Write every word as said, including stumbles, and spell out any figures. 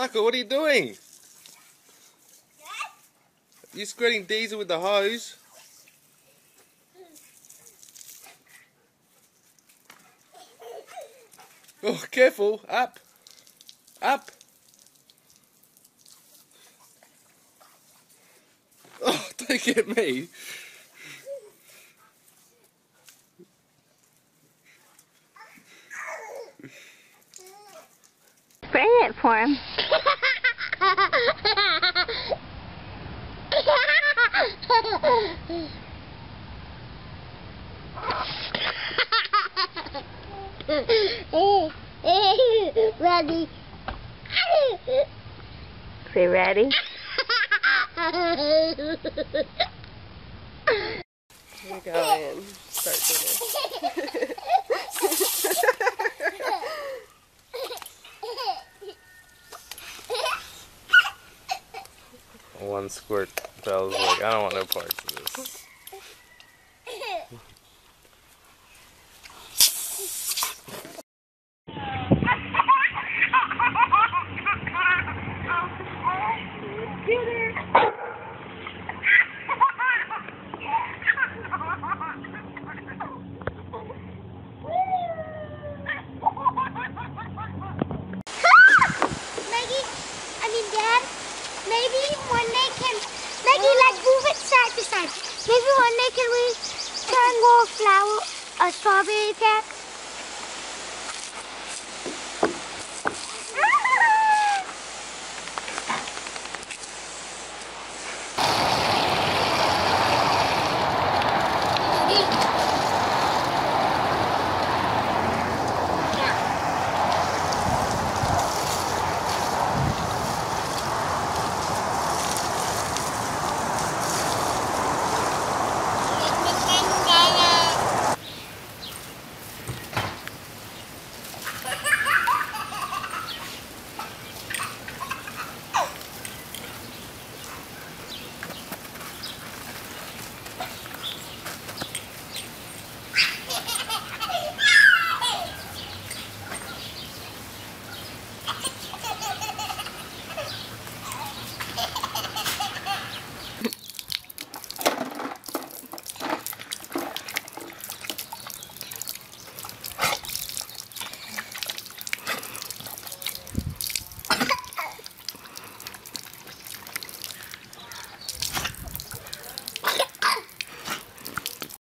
Michael, what are you doing? You're squirting diesel with the hose. Oh, careful. Up. Up. Oh, don't get me. Spray it for him. Ready. Say ready. We go in. Start dinner. One squirt, Belle's like, I don't want no parts of this. Maggie, I mean Dad, maybe one day can, Maggie, let's move it side to side. Maybe one day can we turn more flower, a strawberry patch?